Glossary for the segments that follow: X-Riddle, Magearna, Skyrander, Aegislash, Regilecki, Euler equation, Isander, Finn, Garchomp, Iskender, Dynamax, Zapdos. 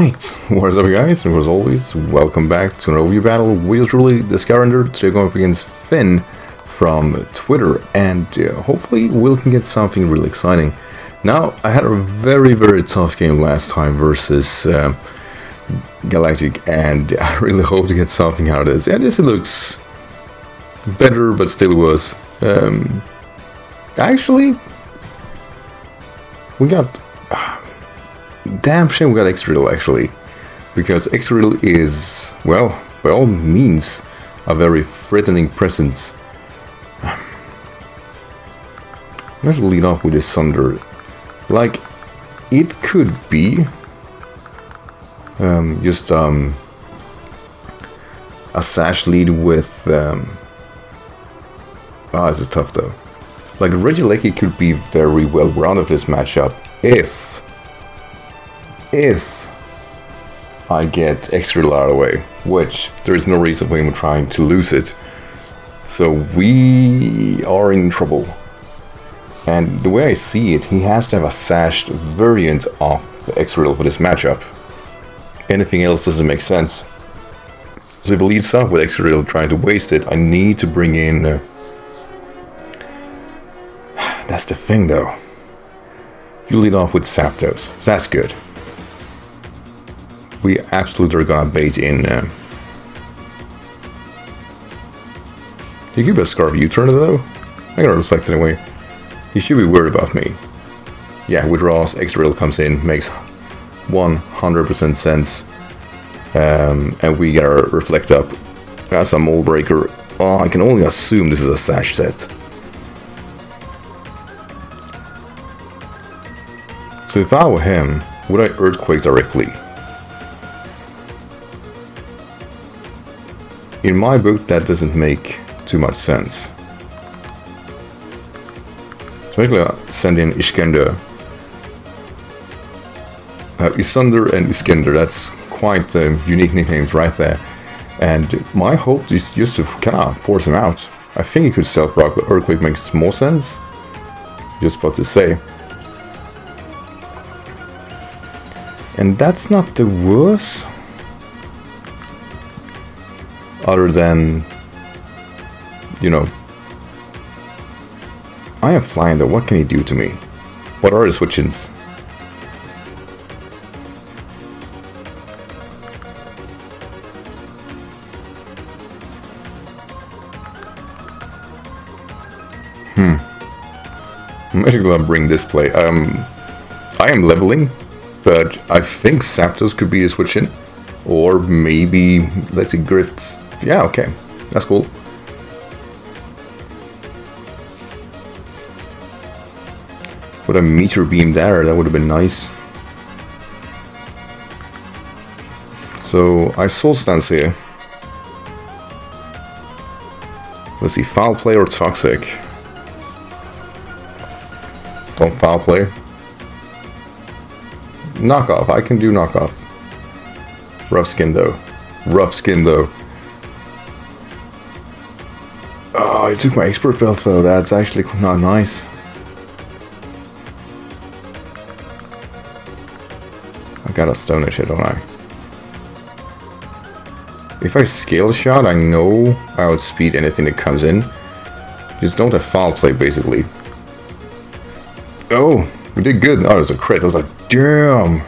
Alright, what is up guys, and as always, welcome back to another review battle with Regilecki, the Skyrander. Today we're going up against Finn from Twitter, and hopefully we can get something really exciting. Now, I had a very tough game last time versus Galactic, and I really hope to get something out of this. Yeah, this looks better, but still worse. Actually, we got... damn shame we got X-Riddle actually, because X-Riddle is, well, by all means, a very threatening presence. Let's lead off with Isander. Like, it could be just a sash lead with... this is tough though. Like, Regilecki could be very well rounded this matchup if I get X-Riddle out of the way, which there is no reason for him trying to lose it. So we are in trouble. And the way I see it, he has to have a sashed variant of X-Riddle for this matchup. Anything else doesn't make sense. So if it leads up with X-Riddle trying to waste it, I need to bring in... that's the thing though. You lead off with Zapdos, so that's good. We absolutely are gonna bait in. He could be a Scarf U-turn though. I gotta reflect it anyway. He should be worried about me. Yeah, withdraws, X-Riddle comes in, makes 100% sense. And we gotta reflect up. That's a Mole Breaker. Oh, I can only assume this is a Sash set. So if I were him, would I Earthquake directly? In my book, that doesn't make too much sense. So basically, I send in Iskender. Isander and Iskender, that's quite unique nicknames right there. And my hope is just to kind of force him out. I think he could self-rock, but Earthquake makes more sense. Just what to say. And that's not the worst. Other than, you know, I am flying though, what can he do to me? What are his switch-ins? I'm actually gonna bring this play. I am leveling, but I think Zapdos could be a switch-in. Or maybe, let's see, Griff. Yeah, okay, that's cool. What a meter beam there, that would have been nice. So I soul stance here. Let's see, foul play or toxic. Don't foul play. Knockoff, I can do knockoff. Rough skin though. Rough skin though. Oh, I took my expert belt though, that's actually not nice. I gotta stone it, don't I? If I scale shot, I know I outspeed anything that comes in. Just don't have foul play basically. Oh, we did good. Oh, there's a crit. I was like, damn.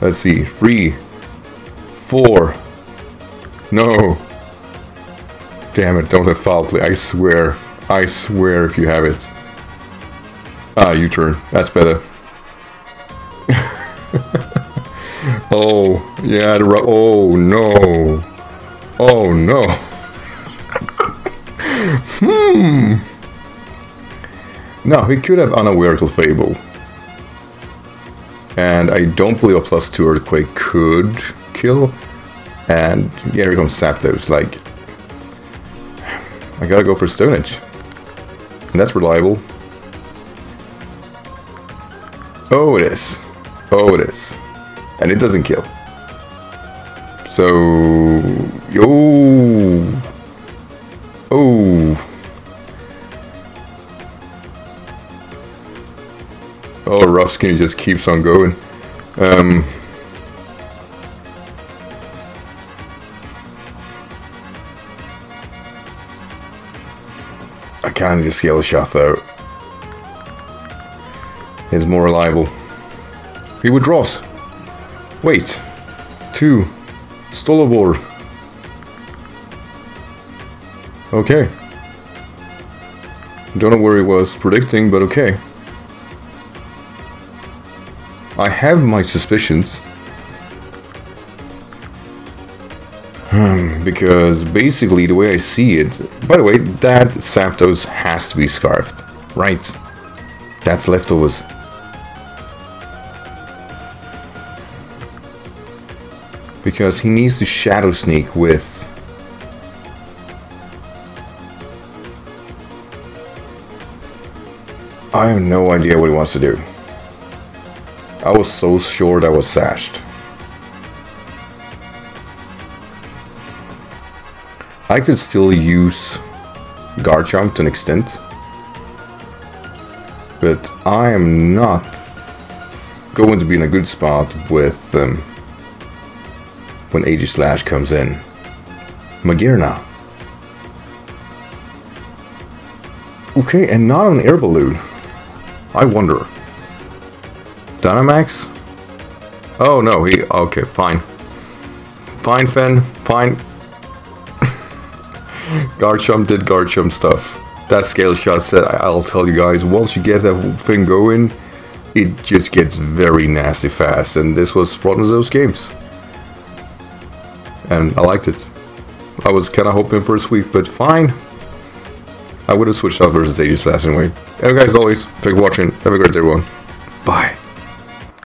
Let's see, 3, 4, no, damn it, don't have foul play, I swear if you have it. Ah, U-turn, that's better. Oh, yeah, oh no, oh no. No, we could have unaware Fable. And I don't believe a +2 Earthquake could kill. And yeah, here comes Zapdos. Like, I gotta go for Stone Edge. And that's reliable. Oh, it is. Oh, it is. And it doesn't kill. So... oh. Oh. Oh, rough skin just keeps on going. I kind of just yell Yellowshaft though. Is more reliable. He withdraws. Wait. Two. Stolobor. Okay. Don't know where he was predicting, but okay. I have my suspicions. Because basically the way I see it... By the way, that Zapdos has to be scarfed. Right. That's leftovers. Because he needs to shadow sneak with... I have no idea what he wants to do. I was so sure that was sashed. I could still use Garchomp to an extent, but I am not going to be in a good spot with when Aegislash comes in. Magearna. Okay, and not an air balloon. I wonder. Dynamax? Oh no, he... Okay, fine. Fine, Finn. Fine. Garchomp did Garchomp stuff. That scale shot said, I'll tell you guys, once you get that thing going, it just gets very nasty fast. And this was one of those games. And I liked it. I was kind of hoping for a sweep, but fine. I would have switched out versus Aegislash anyway. Anyway guys, as always, thank you for watching. Have a great day everyone. Bye.